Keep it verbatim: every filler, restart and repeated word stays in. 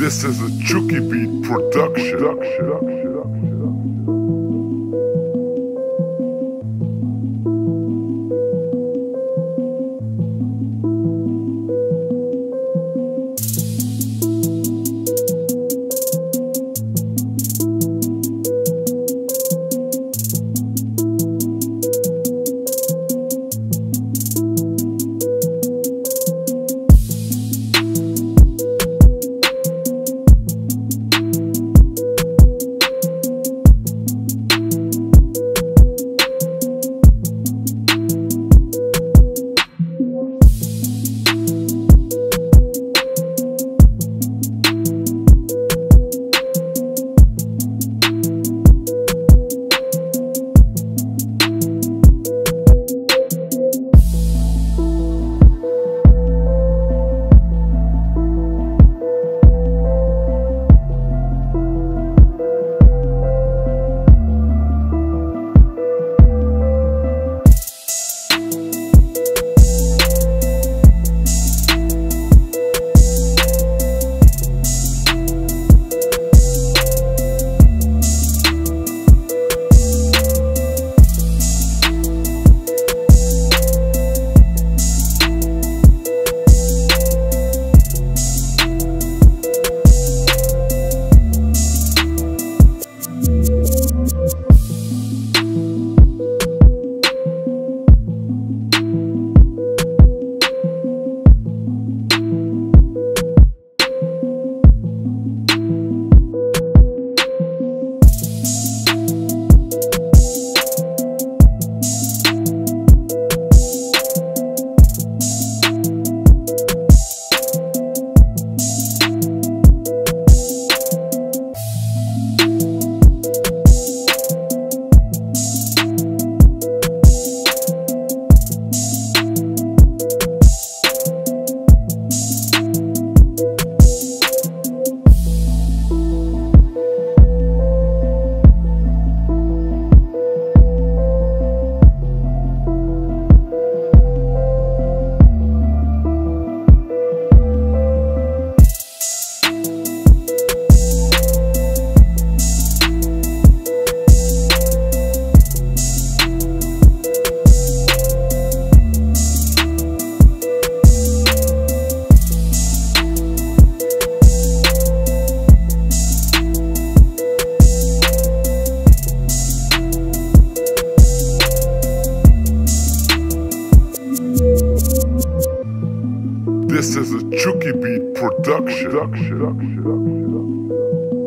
This is a Chuki Beat production. This is a Chuki Beat production.